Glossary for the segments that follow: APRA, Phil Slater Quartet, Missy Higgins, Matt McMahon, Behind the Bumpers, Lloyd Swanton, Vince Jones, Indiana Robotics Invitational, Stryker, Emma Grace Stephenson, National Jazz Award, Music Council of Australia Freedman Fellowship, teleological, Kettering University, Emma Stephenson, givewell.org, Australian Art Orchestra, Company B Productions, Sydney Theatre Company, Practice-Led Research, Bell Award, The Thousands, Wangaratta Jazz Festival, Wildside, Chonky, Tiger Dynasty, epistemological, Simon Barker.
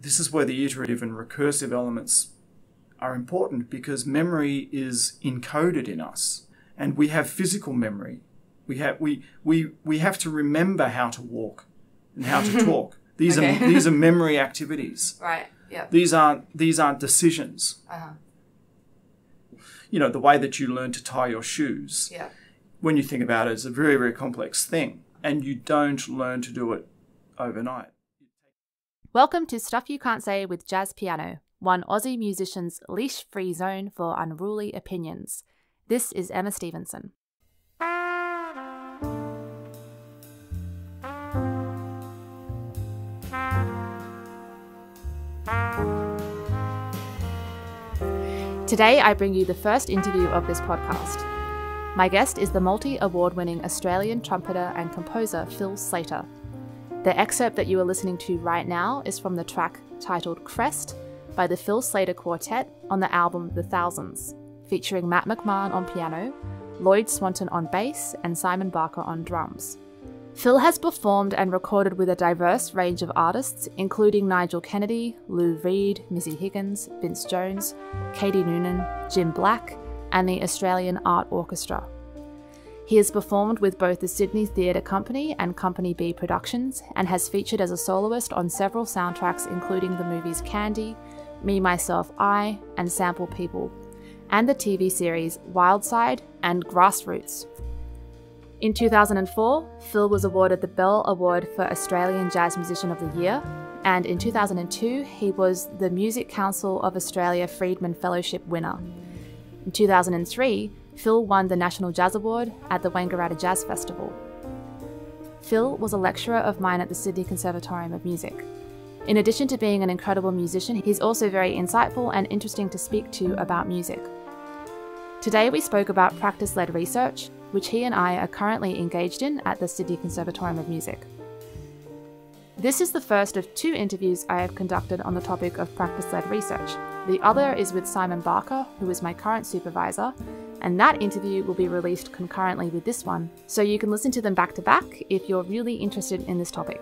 This is where the iterative and recursive elements are important, because memory is encoded in us, and we have physical memory. We have to remember how to walk and how to talk. These are these are memory activities. Right. Yeah. These aren't decisions. You know, the way that you learn to tie your shoes. Yeah. When you think about it, it's a very, very complex thing, and you don't learn to do it overnight. Welcome to Stuff You Can't Say with Jazz Piano, one Aussie musician's leash-free zone for unruly opinions. This is Emma Stephenson. Today I bring you the first interview of this podcast. My guest is the multi-award-winning Australian trumpeter and composer Phil Slater. The excerpt that you are listening to right now is from the track titled Crest by the Phil Slater Quartet on the album The Thousands, featuring Matt McMahon on piano, Lloyd Swanton on bass, and Simon Barker on drums. Phil has performed and recorded with a diverse range of artists, including Nigel Kennedy, Lou Reed, Missy Higgins, Vince Jones, Katie Noonan, Jim Black, and the Australian Art Orchestra. He has performed with both the Sydney Theatre Company and Company B Productions, and has featured as a soloist on several soundtracks, including the movies Candy, Me, Myself, I, and Sample People, and the TV series Wildside and Grassroots. In 2004, Phil was awarded the Bell Award for Australian Jazz Musician of the Year, and in 2002, he was the Music Council of Australia Freedman Fellowship winner. In 2003, Phil won the National Jazz Award at the Wangaratta Jazz Festival. Phil was a lecturer of mine at the Sydney Conservatorium of Music. In addition to being an incredible musician, he's also very insightful and interesting to speak to about music. Today we spoke about practice-led research, which he and I are currently engaged in at the Sydney Conservatorium of Music. This is the first of two interviews I have conducted on the topic of practice-led research. The other is with Simon Barker, who is my current supervisor, and that interview will be released concurrently with this one, so you can listen to them back to back if you're really interested in this topic.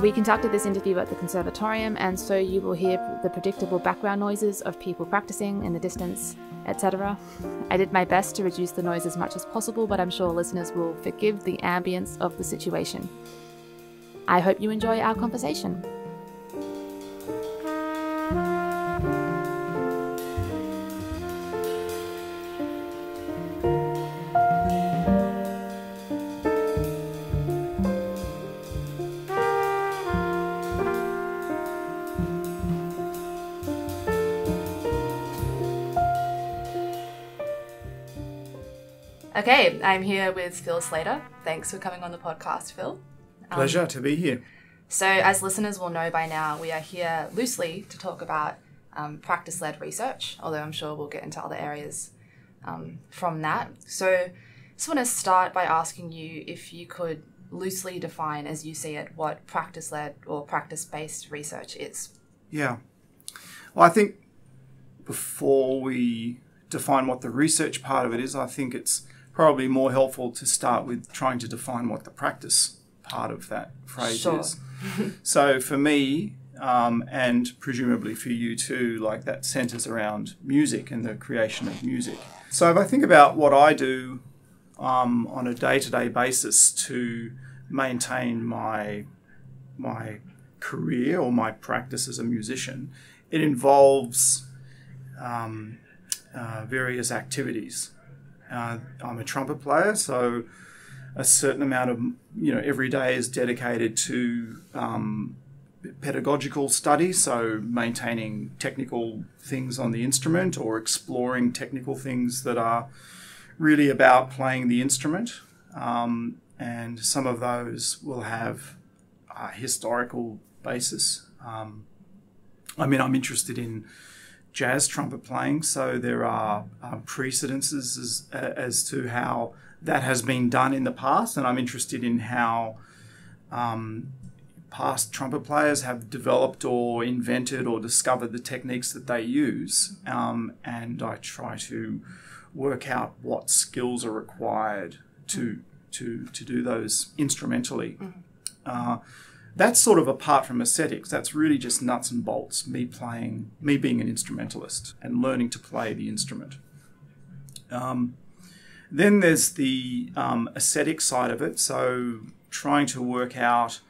We conducted this interview at the Conservatorium, and so you will hear the predictable background noises of people practicing in the distance, etc. I did my best to reduce the noise as much as possible, but I'm sure listeners will forgive the ambience of the situation. I hope you enjoy our conversation. Okay, I'm here with Phil Slater. Thanks for coming on the podcast, Phil. Pleasure to be here. So as listeners will know by now, we are here loosely to talk about practice-led research, although I'm sure we'll get into other areas from that. So I just want to start by asking you if you could loosely define, as you see it, what practice-led or practice-based research is. Yeah. Well, I think before we define what the research part of it is, I think it's probably more helpful to start with trying to define what the practice part of that phrase is. So for me, and presumably for you too, like that centres around music and the creation of music. So if I think about what I do on a day-to-day basis to maintain my career or my practice as a musician, it involves various activities. I'm a trumpet player, so a certain amount of, every day is dedicated to pedagogical study, so maintaining technical things on the instrument or exploring technical things that are really about playing the instrument. And some of those will have a historical basis. I'm interested in jazz trumpet playing, so there are precedences as to how that has been done in the past, and I'm interested in how past trumpet players have developed or invented or discovered the techniques that they use, and I try to work out what skills are required to do those instrumentally. Mm-hmm. that's sort of apart from aesthetics. That's really just nuts and bolts, me being an instrumentalist and learning to play the instrument. Then there's the aesthetic side of it, so trying to work out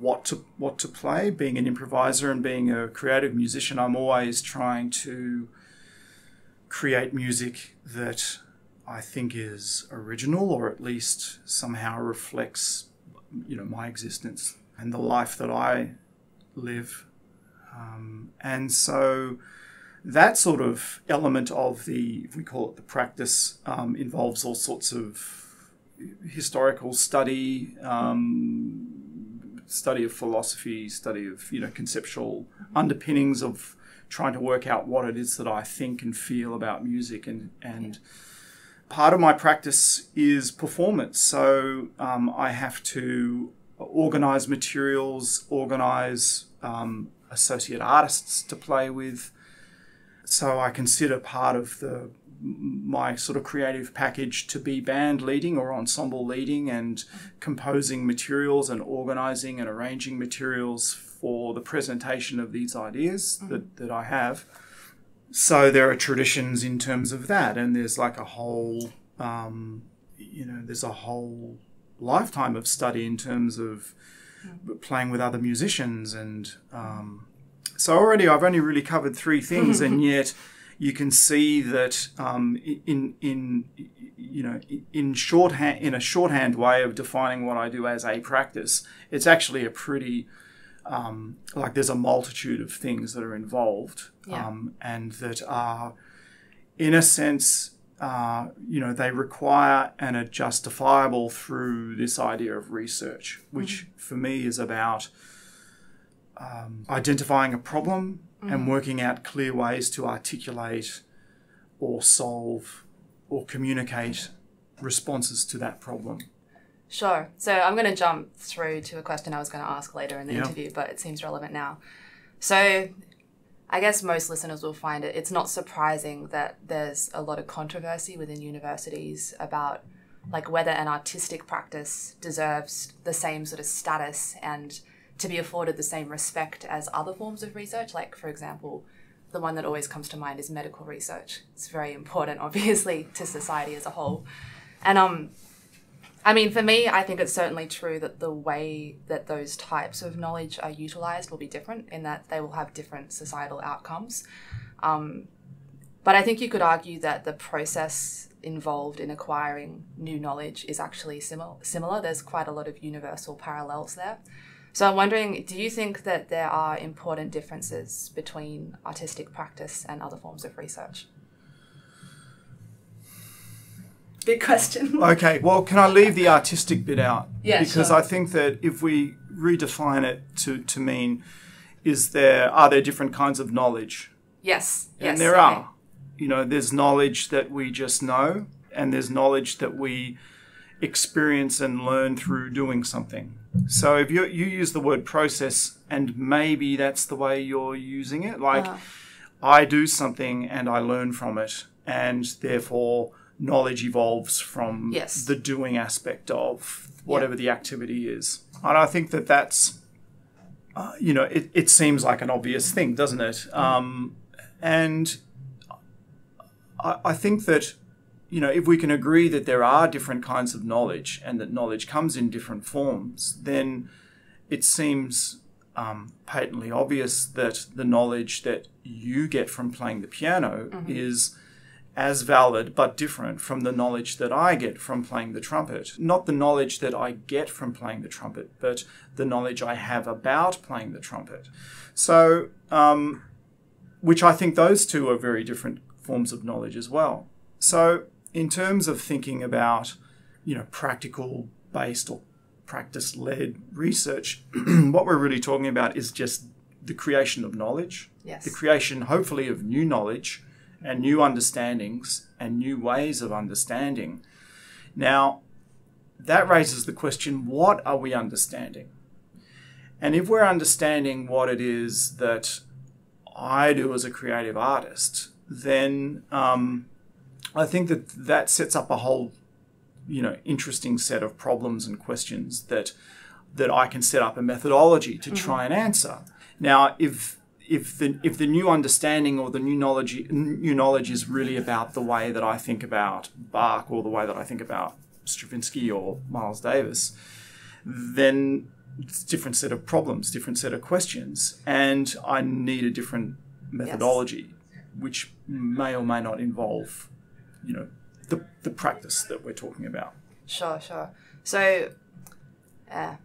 what to play. Being an improviser and being a creative musician, I'm always trying to create music that I think is original, or at least somehow reflects, you know, my existence and the life that I live. And so that sort of element of the, if we call it the practice, involves all sorts of historical study, study of philosophy, study of, you know, conceptual underpinnings of trying to work out what it is that I think and feel about music. And part of my practice is performance. So I have to organize materials, organize associate artists to play with. So I consider part of the my sort of creative package to be band leading or ensemble leading, and composing materials and organizing and arranging materials for the presentation of these ideas that I have. So there are traditions in terms of that, and there's like a whole, you know, there's a whole lifetime of study in terms of playing with other musicians. And so already I've only really covered three things, and yet you can see that in a shorthand way of defining what I do as a practice, it's actually a pretty like there's a multitude of things that are involved, and that are, in a sense, you know, they require and are justifiable through this idea of research, which for me is about identifying a problem and working out clear ways to articulate or solve or communicate responses to that problem. Sure. So I'm going to jump through to a question I was going to ask later in the interview, but it seems relevant now. So I guess most listeners will find it's not surprising that there's a lot of controversy within universities about like whether an artistic practice deserves the same sort of status and to be afforded the same respect as other forms of research. Like, for example, the one that always comes to mind is medical research. It's very important, obviously, to society as a whole. And I mean, for me, I think it's certainly true that the way that those types of knowledge are utilised will be different, in that they will have different societal outcomes. But I think you could argue that the process involved in acquiring new knowledge is actually similar. There's quite a lot of universal parallels there. So I'm wondering, do you think that there are important differences between artistic practice and other forms of research? Big question. Okay, well, can I leave the artistic bit out? Yeah, because sure. I think that if we redefine it to mean, are there different kinds of knowledge? Yes. And yes, there are. You know, there's knowledge that we just know, and there's knowledge that we experience and learn through doing something. So if you use the word process, and maybe that's the way you're using it, like I do something and I learn from it, and therefore knowledge evolves from the doing aspect of whatever the activity is. And I think that that's, you know, it seems like an obvious thing, doesn't it? And I think that, you know, if we can agree that there are different kinds of knowledge and that knowledge comes in different forms, then it seems patently obvious that the knowledge that you get from playing the piano is as valid but different from the knowledge that I get from playing the trumpet. Not the knowledge that I get from playing the trumpet, but the knowledge I have about playing the trumpet. So, which I think those two are very different forms of knowledge as well. So, in terms of thinking about, you know, practical-based or practice-led research, what we're really talking about is just the creation of knowledge, the creation, hopefully, of new knowledge and new understandings and new ways of understanding. Now, that raises the question, what are we understanding? And if we're understanding what it is that I do as a creative artist, then I think that that sets up a whole, you know, interesting set of problems and questions that that I can set up a methodology to try and answer. Now, if the new understanding or the new knowledge is really about the way that I think about Bach or the way that I think about Stravinsky or Miles Davis, then it's a different set of problems, different set of questions, and I need a different methodology, yes, which may or may not involve, you know, the practice that we're talking about. Sure, sure. So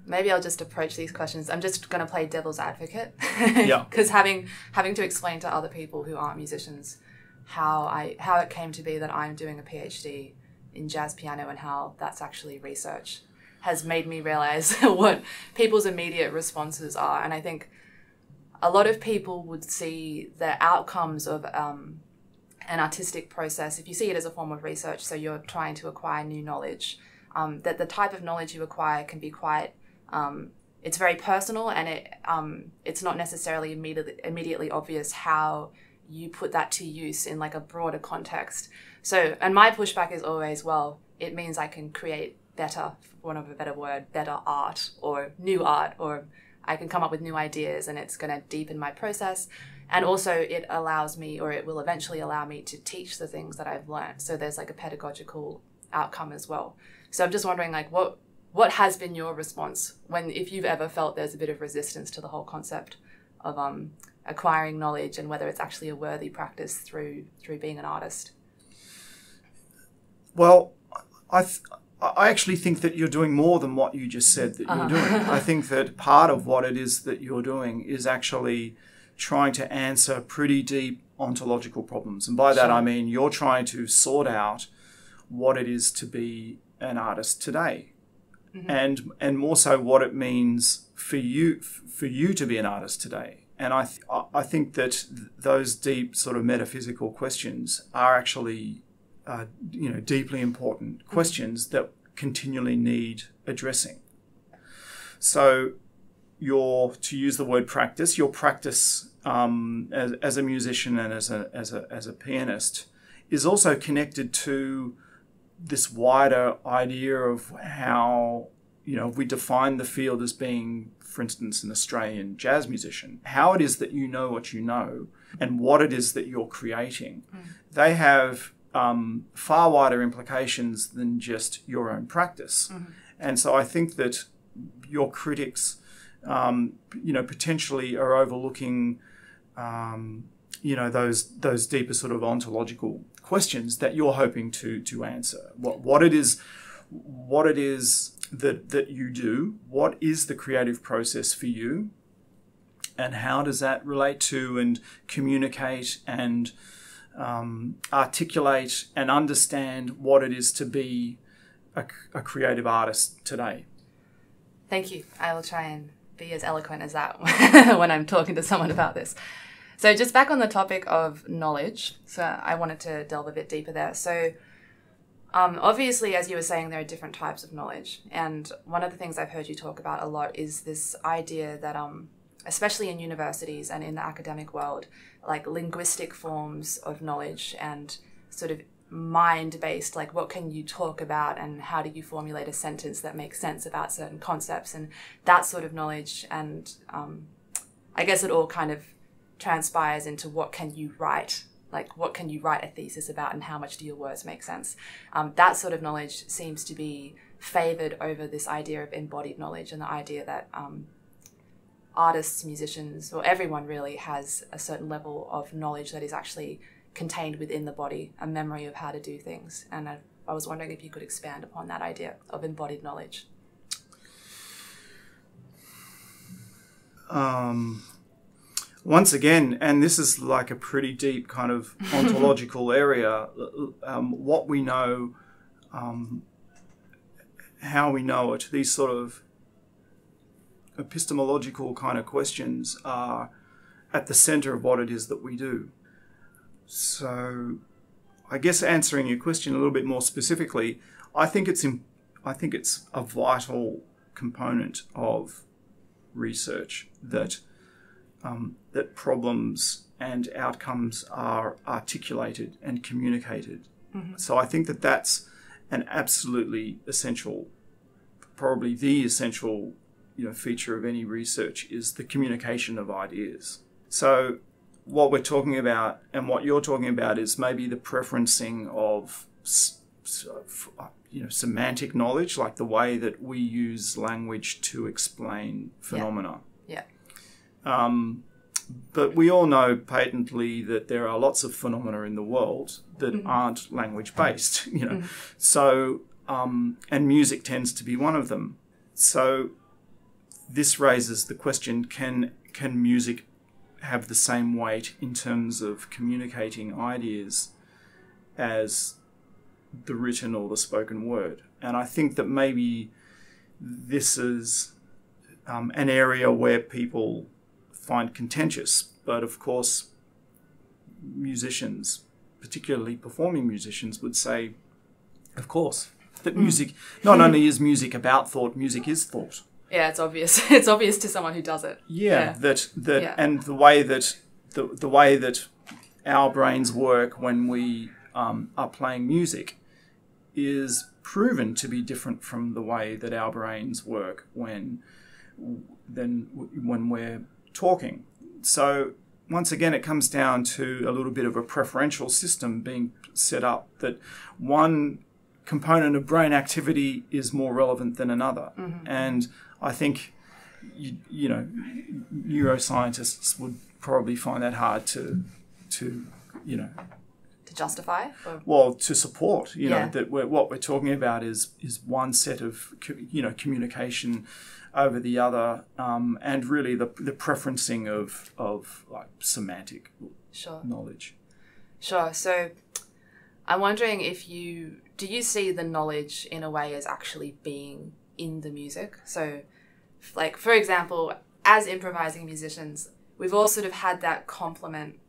maybe I'll just approach these questions. I'm just going to play devil's advocate, yeah, because having to explain to other people who aren't musicians how it came to be that I'm doing a PhD in jazz piano and how that's actually research has made me realize what people's immediate responses are. And I think a lot of people would see the outcomes of an artistic process, if you see it as a form of research, so you're trying to acquire new knowledge, that the type of knowledge you acquire can be quite, it's very personal, and it's not necessarily immediately obvious how you put that to use in like a broader context. So, and my pushback is always, well, it means I can create better, for want of a better word, better art or new art, or I can come up with new ideas, and it's going to deepen my process. And also it allows me, or it will eventually allow me to teach the things that I've learned. So there's like a pedagogical outcome as well. So I'm just wondering, like, what has been your response when, if you've ever felt there's a bit of resistance to the whole concept of acquiring knowledge and whether it's actually a worthy practice through being an artist? Well, I actually think that you're doing more than what you just said that you're doing. I think that part of what it is that you're doing is actually trying to answer pretty deep ontological problems. And by that, sure, I mean you're trying to sort out what it is to be an artist today, and more so what it means for you to be an artist today. And I think that those deep sort of metaphysical questions are actually you know, deeply important questions that continually need addressing. So your, to use the word practice, your practice as a musician and as a pianist is also connected to this wider idea of how, you know, if we define the field as being, for instance, an Australian jazz musician, how it is that you know what you know and what it is that you're creating. They have far wider implications than just your own practice. And so I think that your critics, you know, potentially are overlooking, you know, those deeper sort of ontological questions that you're hoping to answer. What it is that you do, what is the creative process for you, and how does that relate to and communicate and articulate and understand what it is to be a creative artist today. Thank you. I will try and be as eloquent as that when I'm talking to someone about this. So just back on the topic of knowledge, so I wanted to delve a bit deeper there. So obviously, as you were saying, there are different types of knowledge. And one of the things I've heard you talk about a lot is this idea that especially in universities and in the academic world, like linguistic forms of knowledge and sort of mind-based, like what can you talk about and how do you formulate a sentence that makes sense about certain concepts and that sort of knowledge. And I guess it all kind of transpires into what can you write, like what can you write a thesis about and how much do your words make sense. That sort of knowledge seems to be favoured over this idea of embodied knowledge and the idea that artists, musicians, or everyone really has a certain level of knowledge that is actually contained within the body, a memory of how to do things. And I was wondering if you could expand upon that idea of embodied knowledge. Once again, and this is like a pretty deep kind of ontological area, what we know, how we know it, these sort of epistemological kind of questions are at the center of what it is that we do. So I guess answering your question a little bit more specifically, I think it's a vital component of research that that problems and outcomes are articulated and communicated. So I think that that's an absolutely essential, probably the essential feature of any research is the communication of ideas. So what we're talking about and what you're talking about is maybe the preferencing of semantic knowledge, like the way that we use language to explain phenomena. Yeah. But we all know patently that there are lots of phenomena in the world that aren't language-based, So, and music tends to be one of them. So this raises the question, can music have the same weight in terms of communicating ideas as the written or the spoken word? And I think that maybe this is an area where people find contentious, but of course musicians, particularly performing musicians, would say, of course, that music, not only is music about thought, music is thought. Yeah, it's obvious. It's obvious to someone who does it. Yeah. And the way that our brains work when we are playing music is proven to be different from the way that our brains work when we're talking. So once again, it comes down to a little bit of a preferential system being set up that one component of brain activity is more relevant than another. And I think, neuroscientists would probably find that hard to justify? Or? Well, to support, that what we're talking about is one set of, communication over the other, and really the preferencing of like semantic knowledge. Sure. So I'm wondering if do you see the knowledge in a way as actually being in the music? So like, for example, as improvising musicians, we've all sort of had that compliment,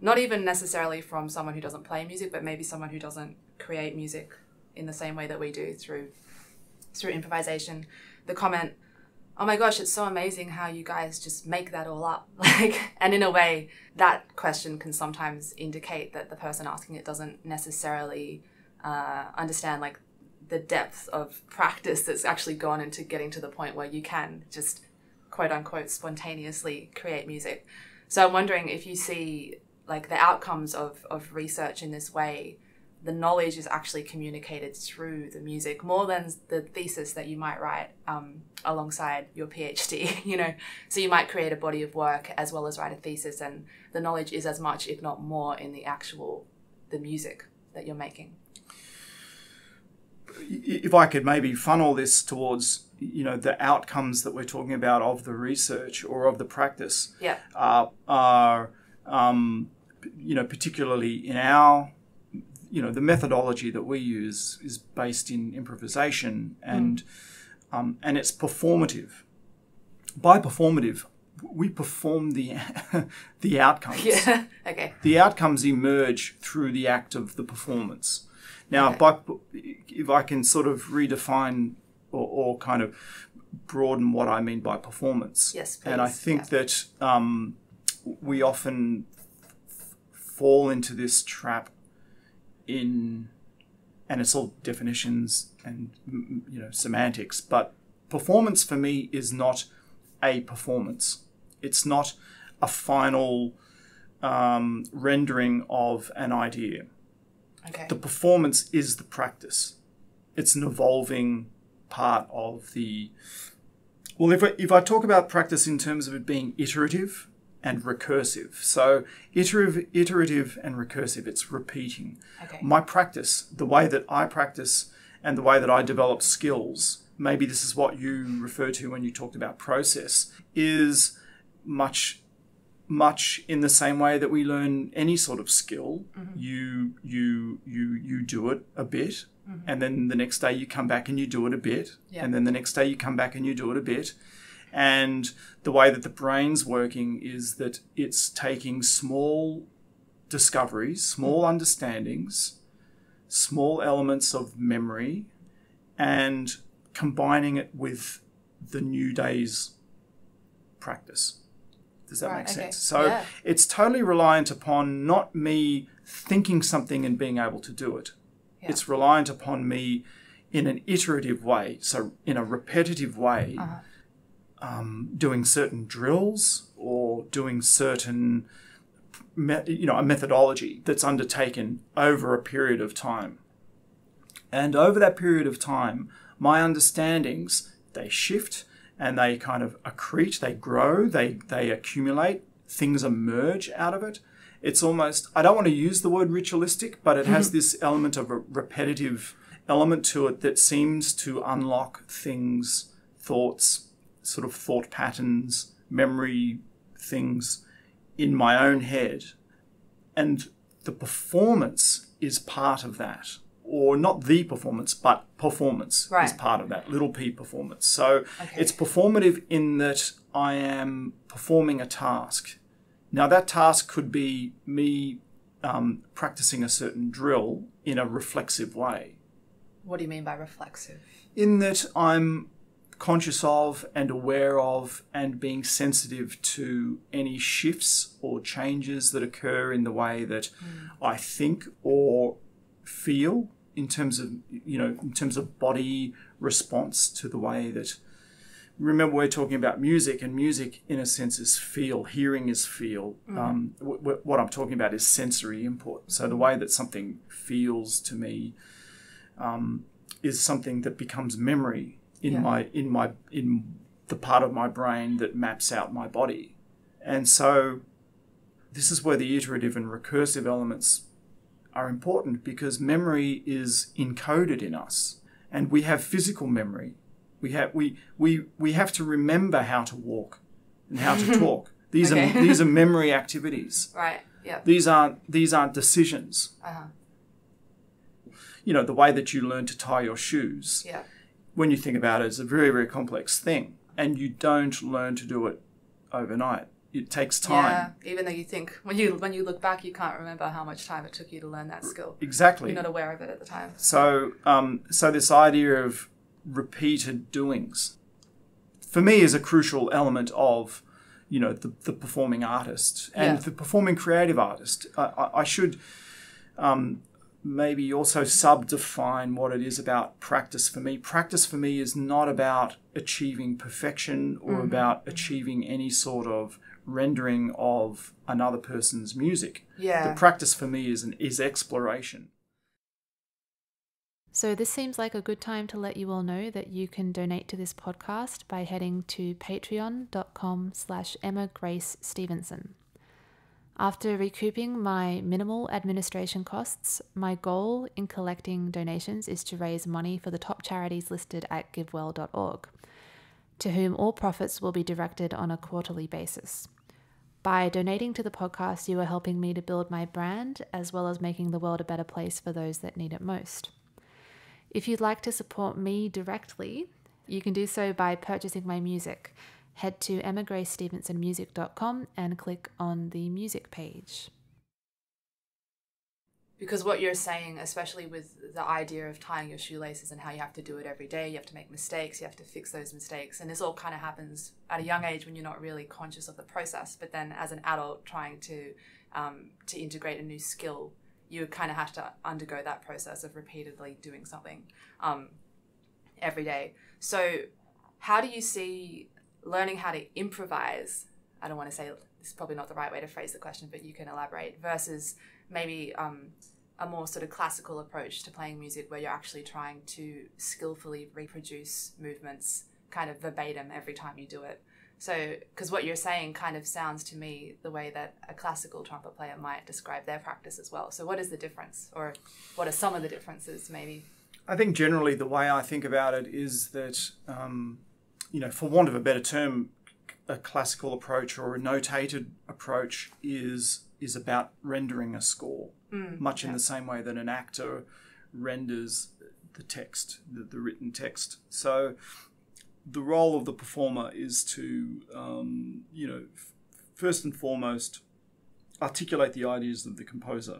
not even necessarily from someone who doesn't play music, but maybe someone who doesn't create music in the same way that we do through improvisation. The comment, oh my gosh, it's so amazing how you guys just make that all up. Like, and in a way, that question can sometimes indicate that the person asking it doesn't necessarily understand like the depth of practice that's actually gone into getting to the point where you can just quote unquote spontaneously create music. So I'm wondering if you see like the outcomes of research in this way, the knowledge is actually communicated through the music more than the thesis that you might write alongside your PhD, So you might create a body of work as well as write a thesis, and the knowledge is as much, if not more, in the actual, the music that you're making. If I could maybe funnel this towards, the outcomes that we're talking about of the research or of the practice are particularly in our, the methodology that we use is based in improvisation and it's performative. By performative, we perform the outcomes. Yeah. Okay. The outcomes emerge through the act of the performance. Now, if I can sort of redefine or kind of broaden what I mean by performance. Yes, please. And I think that we often fall into this trap and it's all definitions and, semantics, but performance for me is not a performance. It's not a final rendering of an idea. Okay. The performance is the practice. It's an evolving part of the... Well, if I talk about practice in terms of it being iterative and recursive. So iterative and recursive, it's repeating. Okay. My practice, the way that I practice and the way that I develop skills, maybe this is what you refer to when you talked about process, is much in the same way that we learn any sort of skill. You do it a bit, and then the next day you come back and you do it a bit, and then the next day you come back and you do it a bit. And the way that the brain's working is that it's taking small discoveries, small understandings, small elements of memory, and combining it with the new day's practice. Does that make sense? So it's totally reliant upon not me thinking something and being able to do it. Yeah. It's reliant upon me in an iterative way, so in a repetitive way, doing certain drills or doing certain, a methodology that's undertaken over a period of time. And over that period of time, my understandings, they shift and they kind of accrete, they grow, they accumulate, things emerge out of it. It's almost, I don't want to use the word ritualistic, but it has this element of a repetitive element to it that seems to unlock things, thoughts, sort of thought patterns, memory things in my own head. And the performance is part of that. Or not the performance, but performance is part of that, little p performance. So it's performative in that I am performing a task. Now that task could be me practicing a certain drill in a reflexive way. What do you mean by reflexive? In that I'm conscious of and aware of and being sensitive to any shifts or changes that occur in the way that I think or feel. In terms of, in terms of body response to the way that, remember we're talking about music, and music in a sense is feel, hearing is feel. What I'm talking about is sensory input. So the way that something feels to me is something that becomes memory in in the part of my brain that maps out my body. And so this is where the iterative and recursive elements are important, because memory is encoded in us, and we have physical memory. We have to remember how to walk and how to talk. These are these are memory activities. Right. Yeah. These aren't decisions. The way that you learn to tie your shoes. Yeah. When you think about it, it's a very, very complex thing, and you don't learn to do it overnight. It takes time. Yeah, even though you think, when you look back, you can't remember how much time it took you to learn that skill. Exactly. You're not aware of it at the time. So, so this idea of repeated doings, for me, is a crucial element of, the performing artist and the performing creative artist. I should maybe also sub-define what it is about practice for me. Practice for me is not about achieving perfection or about achieving any sort of rendering of another person's music. Yeah. The practice for me is exploration. So this seems like a good time to let you all know that you can donate to this podcast by heading to patreon.com/EmmaGraceStephenson. After recouping my minimal administration costs, my goal in collecting donations is to raise money for the top charities listed at givewell.org, to whom all profits will be directed on a quarterly basis. By donating to the podcast, you are helping me to build my brand, as well as making the world a better place for those that need it most. If you'd like to support me directly, you can do so by purchasing my music. Head to emmagracestevensonmusic.com and click on the music page. Because what you're saying, especially with the idea of tying your shoelaces and how you have to do it every day, you have to make mistakes, you have to fix those mistakes. And this all kind of happens at a young age when you're not really conscious of the process. But then as an adult trying to integrate a new skill, you kind of have to undergo that process of repeatedly doing something every day. So how do you see learning how to improvise? I don't want to say, it's probably not the right way to phrase the question, but you can elaborate, versus maybe a more sort of classical approach to playing music where you're actually trying to skillfully reproduce movements kind of verbatim every time you do it. So, because what you're saying kind of sounds to me the way that a classical trumpet player might describe their practice as well. So what is the difference, or what are some of the differences maybe? I think generally the way I think about it is that, for want of a better term, a classical approach or a notated approach is about rendering a score, much in the same way that an actor renders the text, the written text. So the role of the performer is to, first and foremost, articulate the ideas of the composer,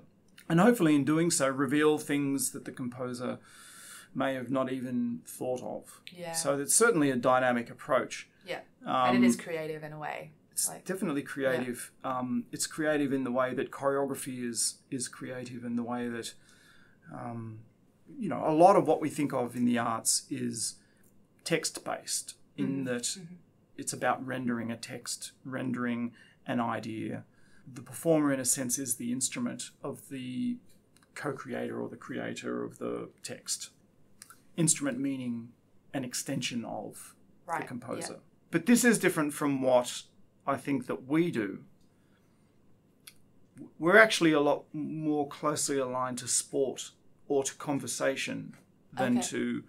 and hopefully in doing so reveal things that the composer may have not even thought of. Yeah. So it's certainly a dynamic approach. Yeah. And it is creative in a way. It's definitely creative. Yeah. It's creative in the way that choreography is creative, in the way that, a lot of what we think of in the arts is text-based, in that It's about rendering a text, rendering an idea. The performer, in a sense, is the instrument of the co-creator or the creator of the text. Instrument meaning an extension of the composer. Yeah. But this is different from what I think that we do. We're actually a lot more closely aligned to sport or to conversation than to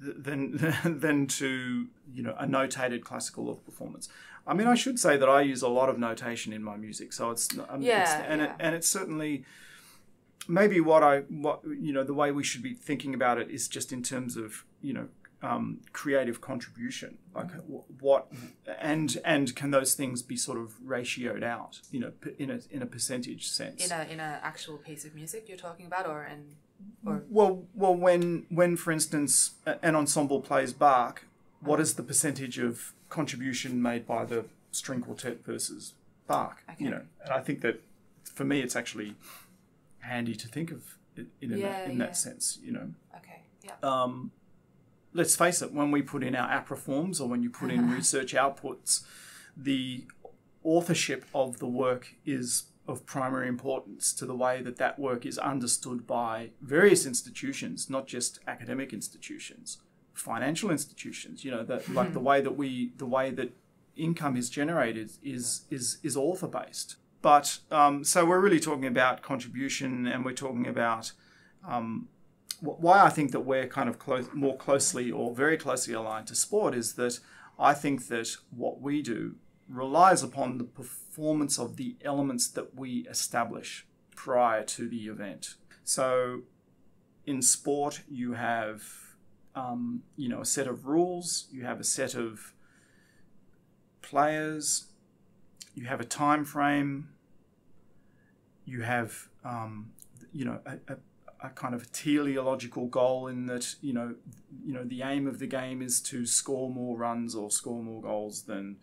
than to, you know, a notated classical or performance. I mean, I should say that I use a lot of notation in my music, so it's it's certainly maybe the way we should be thinking about it is just in terms of, you know, creative contribution, like and can those things be sort of ratioed out, you know, in a percentage sense? In a actual piece of music you're talking about, or when for instance an ensemble plays Bach, what is the percentage of contribution made by the string quartet versus Bach? You know, and I think that for me it's actually handy to think of it in that sense, you know. Okay. Yeah. Let's face it, when we put in our APRA forms or when you put in research outputs, the authorship of the work is of primary importance to the way that that work is understood by various institutions, not just academic institutions, financial institutions. You know, that like the way that income is generated is author based. But so we're really talking about contribution, and we're talking about why I think that we're kind of more closely or very closely aligned to sport is that I think that what we do relies upon the performance of the elements that we establish prior to the event. So in sport, you have, you know, a set of rules, you have a set of players, you have a time frame, you have, you know, a kind of a teleological goal in that, you know, the aim of the game is to score more runs or score more goals than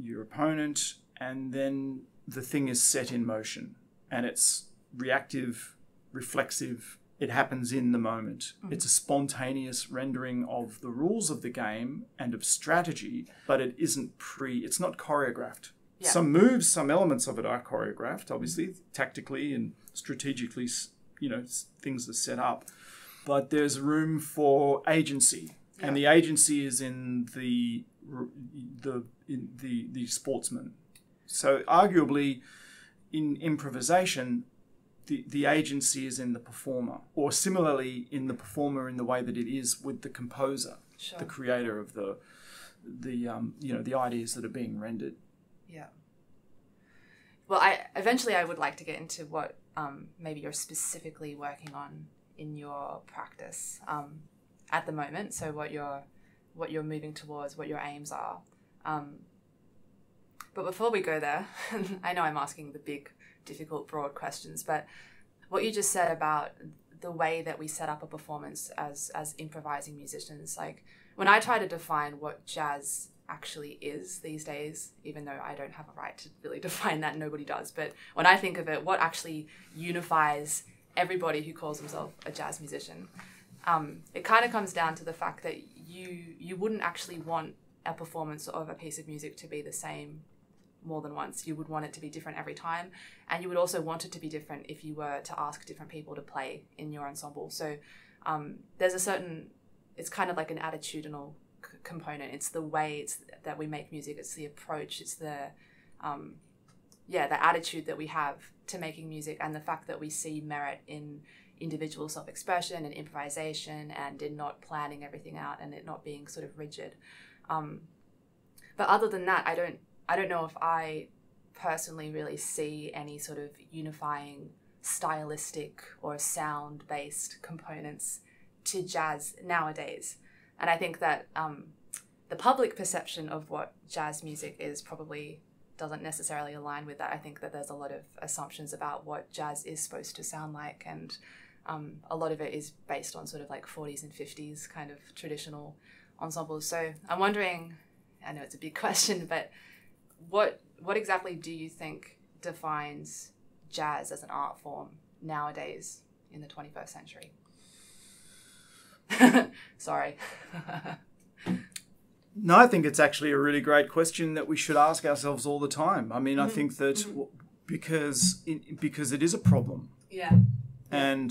your opponent. And then the thing is set in motion, and it's reactive, reflexive. It happens in the moment. It's a spontaneous rendering of the rules of the game and of strategy, but it isn't it's not choreographed. Yeah. Some moves, some elements of it are choreographed, obviously, tactically and strategically, you know, things are set up, but there's room for agency, and the agency is in the sportsman. So arguably, in improvisation, the agency is in the performer, or similarly in the performer in the way that it is with the composer, the creator of the you know, the ideas that are being rendered. Yeah. Well, I would like to get into what maybe you're specifically working on in your practice at the moment. So what you're moving towards, what your aims are. But before we go there, I know I'm asking the big, difficult, broad questions, but what you just said about the way that we set up a performance as improvising musicians, like when I try to define what jazz actually is these days, even though I don't have a right to really define that, nobody does, but when I think of it, what actually unifies everybody who calls themselves a jazz musician, it kind of comes down to the fact that you wouldn't actually want a performance of a piece of music to be the same more than once. You would want it to be different every time, and you would also want it to be different if you were to ask different people to play in your ensemble. So there's a certain, it's kind of like an attitudinal component. It's the way that we make music. It's the approach. It's the attitude that we have to making music, and the fact that we see merit in individual self-expression and improvisation, and in not planning everything out, and it not being sort of rigid. But other than that, I don't know if I personally really see any sort of unifying stylistic or sound-based components to jazz nowadays. And I think that the public perception of what jazz music is probably doesn't necessarily align with that. I think that there's a lot of assumptions about what jazz is supposed to sound like, and a lot of it is based on sort of like 40s and 50s kind of traditional ensembles. So I'm wondering, I know it's a big question, but what exactly do you think defines jazz as an art form nowadays in the 21st century? Sorry. No, I think it's actually a really great question that we should ask ourselves all the time. I mean, I think that because it is a problem. Yeah. And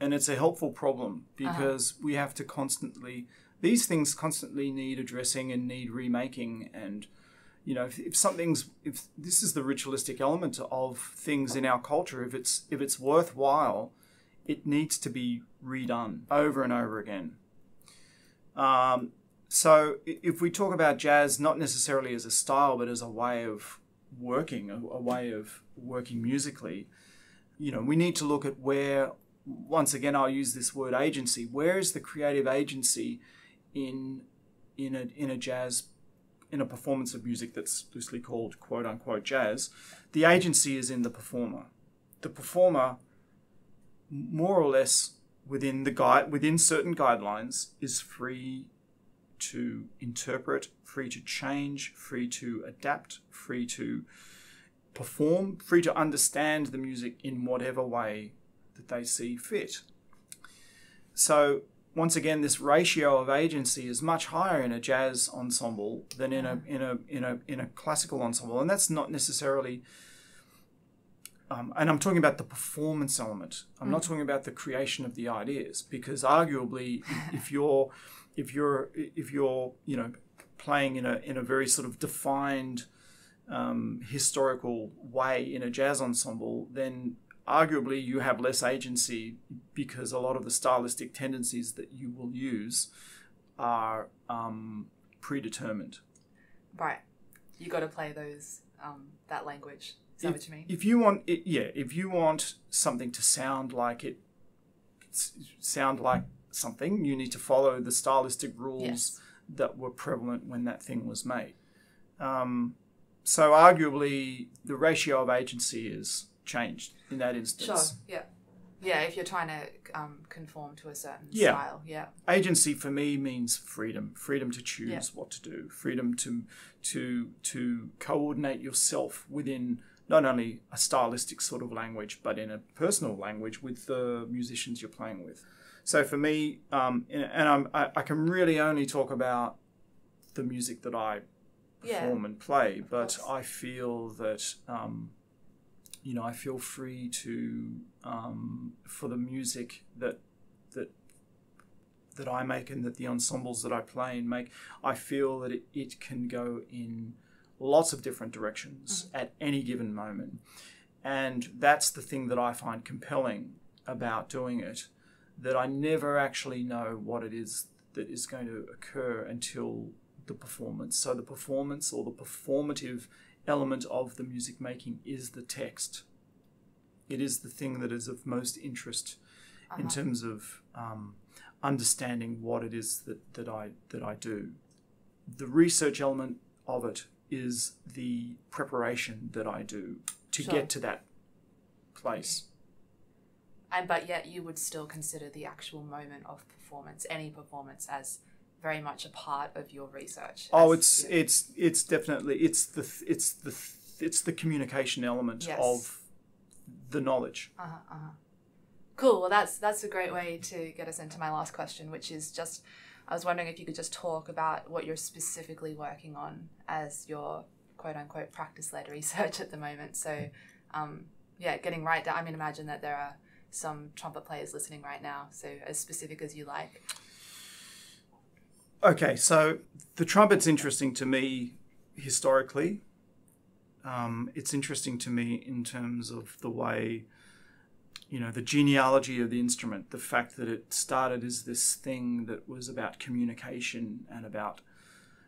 it's a helpful problem because we have to constantly, these things constantly need addressing and need remaking. And, you know, if this is the ritualistic element of things in our culture, if it's worthwhile, it needs to be redone over and over again. So if we talk about jazz, not necessarily as a style, but as a way of working, a way of working musically, you know, we need to look at where, once again, I'll use this word agency. Where is the creative agency in a performance of music that's loosely called quote unquote jazz? The agency is in the performer. The performer, more or less within certain guidelines, is free to interpret, free to change, free to adapt, free to perform, free to understand the music in whatever way that they see fit. So once again, this ratio of agency is much higher in a jazz ensemble than in a classical ensemble, and that's not necessarily. And I'm talking about the performance element. I'm not talking about the creation of the ideas, because arguably, if you're you know, playing in a very sort of defined historical way in a jazz ensemble, then arguably, you have less agency because a lot of the stylistic tendencies that you will use are predetermined. Right, you got to play those that language. Is that what you mean? If you want, if you want something to sound like something, you need to follow the stylistic rules that were prevalent when that thing was made. So arguably, the ratio of agency is changed in that instance. Sure, yeah. Yeah, if you're trying to conform to a certain style, yeah. Agency for me means freedom. Freedom to choose what to do. Freedom to coordinate yourself within not only a stylistic sort of language, but in a personal language with the musicians you're playing with. So for me, I can really only talk about the music that I perform and play, but I feel that... you know, I feel free to for the music that I make and that the ensembles that I play and make. I feel that it can go in lots of different directions at any given moment, and that's the thing that I find compelling about doing it. That I never actually know what it is that is going to occur until the performance. So the performance or the performative element of the music making is the text. It is the thing that is of most interest in terms of understanding what it is that I do. The research element of it is the preparation that I do to get to that place. Okay. And but yet you would still consider the actual moment of performance, any performance, as very much a part of your research. Oh, it's definitely it's the communication element of the knowledge. Cool. Well, that's a great way to get us into my last question, which is just I was wondering if you could just talk about what you're specifically working on as your quote unquote practice-led research at the moment. So, getting right down. I mean, imagine that there are some trumpet players listening right now. So, as specific as you like. Okay, so the trumpet's interesting to me historically. It's interesting to me in terms of the way, you know, the genealogy of the instrument, the fact that it started as this thing that was about communication and about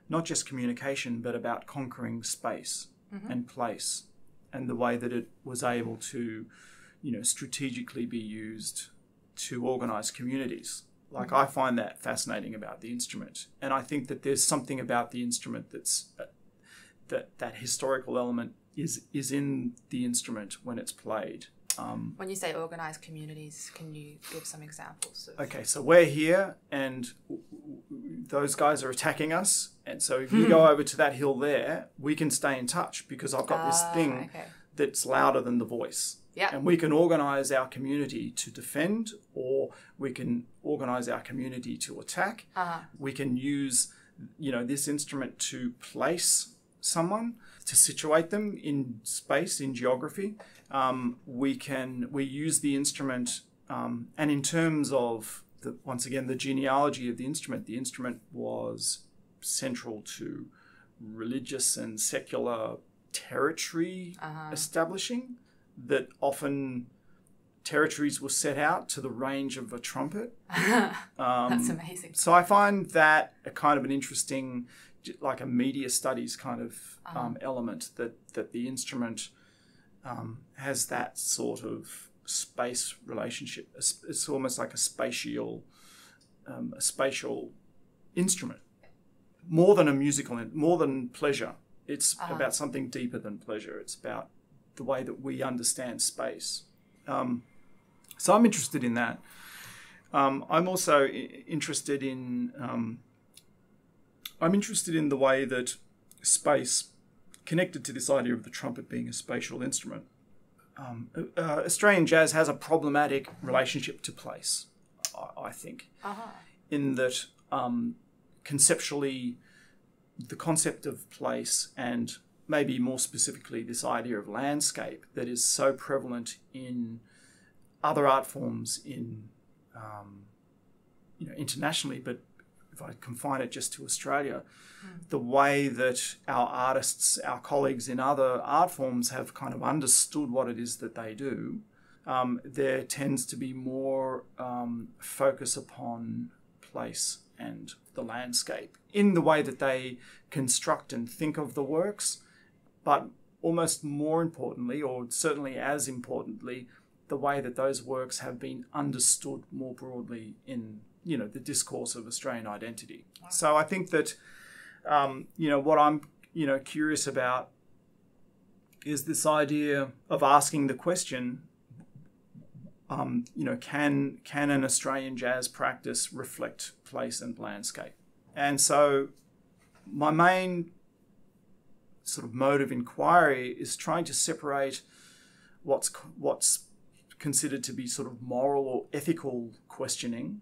not just communication, but about conquering space and place, and the way that it was able to, you know, strategically be used to organize communities. Like, I find that fascinating about the instrument. And I think that there's something about the instrument that's, that historical element is in the instrument when it's played. When you say organized communities, can you give some examples? Okay, so we're here and those guys are attacking us. And so if you go over to that hill there, we can stay in touch because I've got this thing that's louder than the voice. Yep. And we can organize our community to defend, or we can organize our community to attack. We can use this instrument to place someone, to situate them in space, in geography. We use the instrument, and in terms of once again the genealogy of the instrument was central to religious and secular territory establishing, that often territories were set out to the range of a trumpet. That's amazing. So I find that a kind of an interesting, like a media studies kind of element, that the instrument has that sort of space relationship. It's almost like a spatial instrument, more than a musical, more than pleasure. It's about something deeper than pleasure. It's about the way that we understand space. So I'm interested in that. I'm also interested in the way that space, connected to this idea of the trumpet being a spatial instrument, Australian jazz has a problematic relationship to place, I think, in that conceptually the concept of place, and maybe more specifically this idea of landscape that is so prevalent in other art forms, in internationally, but if I confine it just to Australia, the way that our artists, our colleagues in other art forms have kind of understood what it is that they do, there tends to be more focus upon place and the landscape in the way that they construct and think of the works, but almost more importantly, or certainly as importantly, the way that those works have been understood more broadly in the discourse of Australian identity. So I think that what I'm curious about is this idea of asking the question, can an Australian jazz practice reflect place and landscape? And so my main sort of mode of inquiry is trying to separate what's considered to be sort of moral or ethical questioning,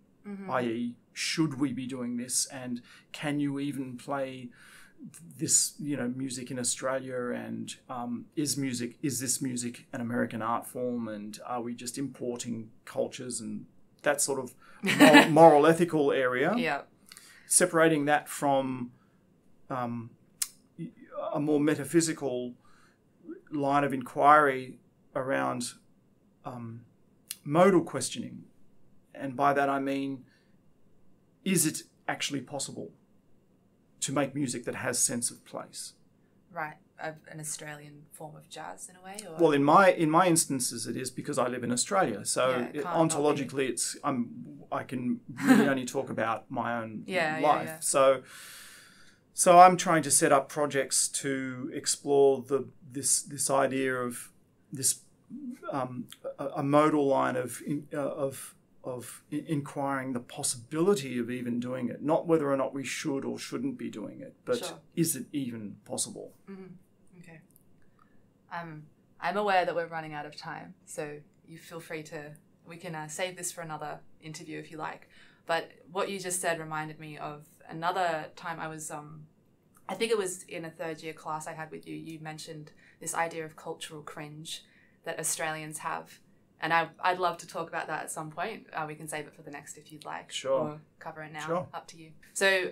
i.e., should we be doing this, and can you even play this, music in Australia, and is this music an American art form, and are we just importing cultures, and that sort of moral ethical area? Yeah. Separating that from a more metaphysical line of inquiry around modal questioning. And by that I mean, is it actually possible to make music that has sense of place? Right, an Australian form of jazz in a way? Or? Well, in my instances it is, because I live in Australia. So ontologically it's, I can really only talk about my own life. Yeah. So I'm trying to set up projects to explore this idea of this a modal line of inquiring the possibility of even doing it, not whether or not we should or shouldn't be doing it, but is it even possible? Okay. I'm aware that we're running out of time, so you feel free to, we can save this for another interview if you like, but what you just said reminded me of another time I was, I think it was in a third year class I had with you, you mentioned this idea of cultural cringe that Australians have. And I'd love to talk about that at some point. We can save it for the next if you'd like. Sure. Or cover it now. Sure. Up to you. So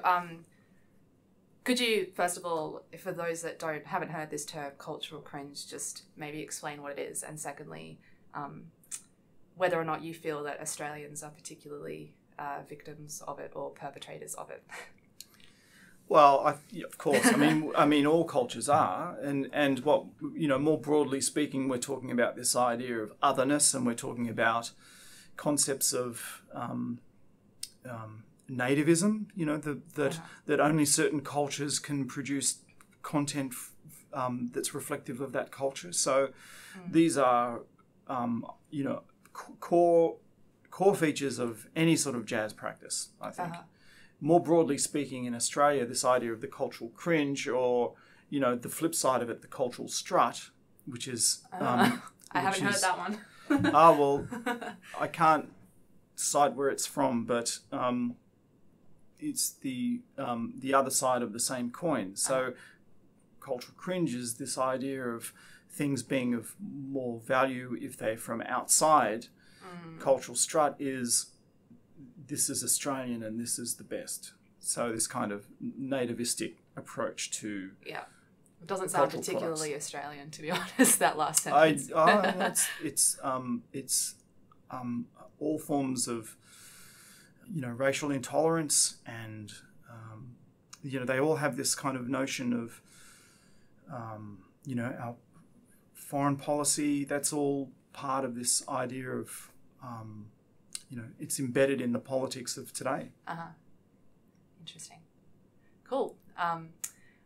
could you, first of all, for those that haven't heard this term, cultural cringe, just maybe explain what it is? And secondly, whether or not you feel that Australians are particularly victims of it or perpetrators of it. Well, of course. I mean, all cultures are, and what more broadly speaking, we're talking about this idea of otherness, and we're talking about concepts of nativism. That only certain cultures can produce content that's reflective of that culture. So these are core features of any sort of jazz practice, I think. More broadly speaking, in Australia, this idea of the cultural cringe, or the flip side of it, the cultural strut, which is I haven't heard that one. Well, I can't cite where it's from, but it's the other side of the same coin. So cultural cringe is this idea of things being of more value if they're from outside. Cultural strut is this is Australian and this is the best. So this kind of nativistic approach to It doesn't sound particularly products. Australian, to be honest, that last sentence. It's all forms of, you know, racial intolerance and, you know, they all have this kind of notion of, you know, our foreign policy. That's all part of this idea of, you know, it's embedded in the politics of today. Interesting. Cool.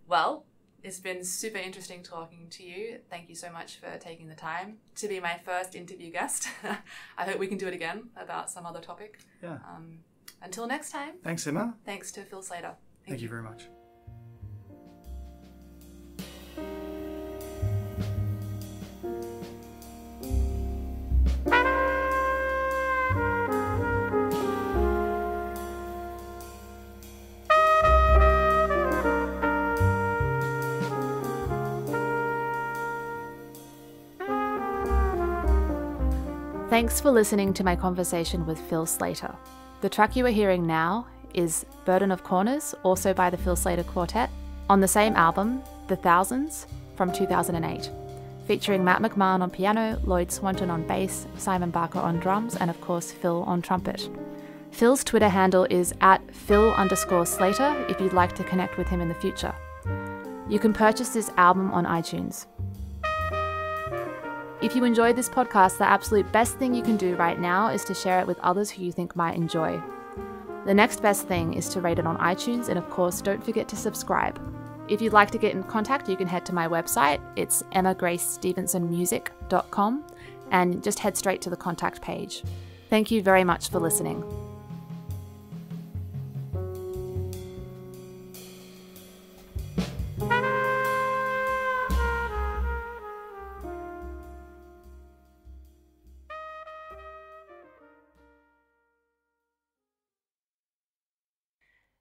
Well, it's been super interesting talking to you. Thank you so much for taking the time to be my first interview guest. I hope we can do it again about some other topic. Yeah. Until next time. Thanks, Emma. Thanks to Phil Slater. Thank you very much. Thanks for listening to my conversation with Phil Slater. The track you are hearing now is Burden of Corners, also by the Phil Slater Quartet, on the same album, The Thousands, from 2008, featuring Matt McMahon on piano, Lloyd Swanton on bass, Simon Barker on drums, and of course Phil on trumpet. Phil's Twitter handle is @Phil_Slater if you'd like to connect with him in the future. You can purchase this album on iTunes. If you enjoyed this podcast, the absolute best thing you can do right now is to share it with others who you think might enjoy. The next best thing is to rate it on iTunes, and of course, don't forget to subscribe. If you'd like to get in contact, you can head to my website. It's emmagracestevensonmusic.com and just head straight to the contact page. Thank you very much for listening.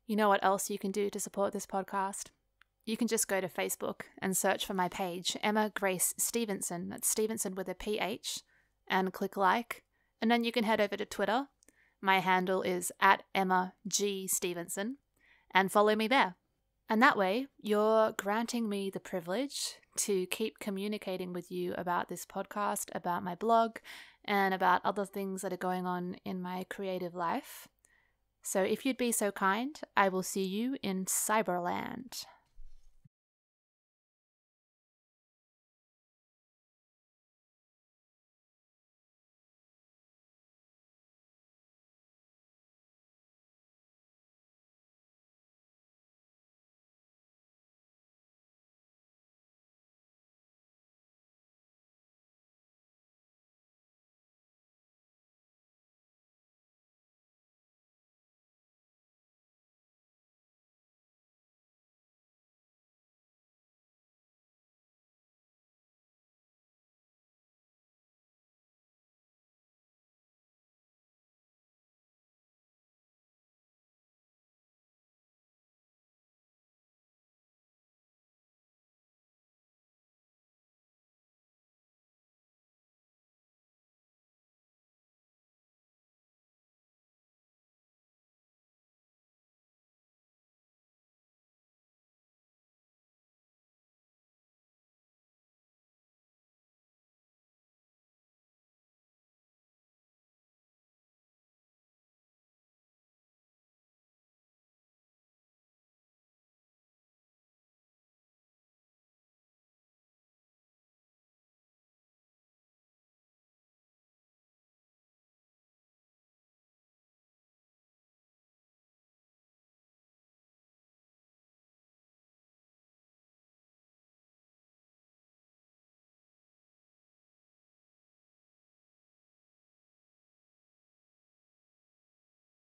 You know what else you can do to support this podcast? You can just go to Facebook and search for my page, Emma Grace Stevenson. That's Stevenson with a PH, and click like. And then you can head over to Twitter. My handle is @EmmaGStevenson, and follow me there. And that way, you're granting me the privilege to keep communicating with you about this podcast, about my blog, and about other things that are going on in my creative life. So if you'd be so kind, I will see you in Cyberland.